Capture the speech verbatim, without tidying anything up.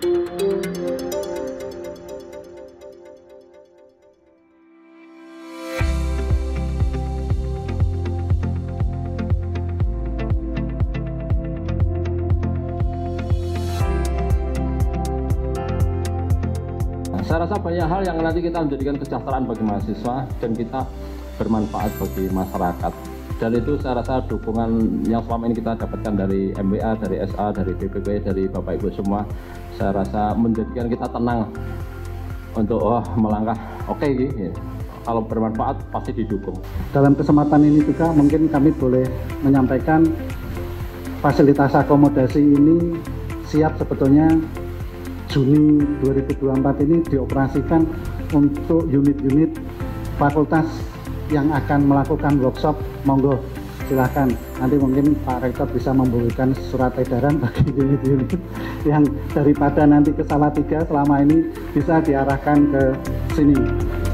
Saya rasa banyak hal yang nanti kita menjadikan kesejahteraan bagi mahasiswa dan kita bermanfaat bagi masyarakat. Dan itu saya rasa dukungan yang selama ini kita dapatkan dari M W A, dari S A, dari P P B, dari Bapak Ibu semua, saya rasa menjadikan kita tenang untuk oh, melangkah. Oke, okay, kalau bermanfaat pasti didukung. Dalam kesempatan ini juga mungkin kami boleh menyampaikan fasilitas akomodasi ini siap sebetulnya Juni dua ribu dua puluh empat ini dioperasikan untuk unit-unit fakultas yang akan melakukan workshop. Monggo silakan. Nanti mungkin Pak Rektor bisa memberikan surat edaran bagi unit-unit yang daripada nanti ke Salatiga selama ini bisa diarahkan ke sini.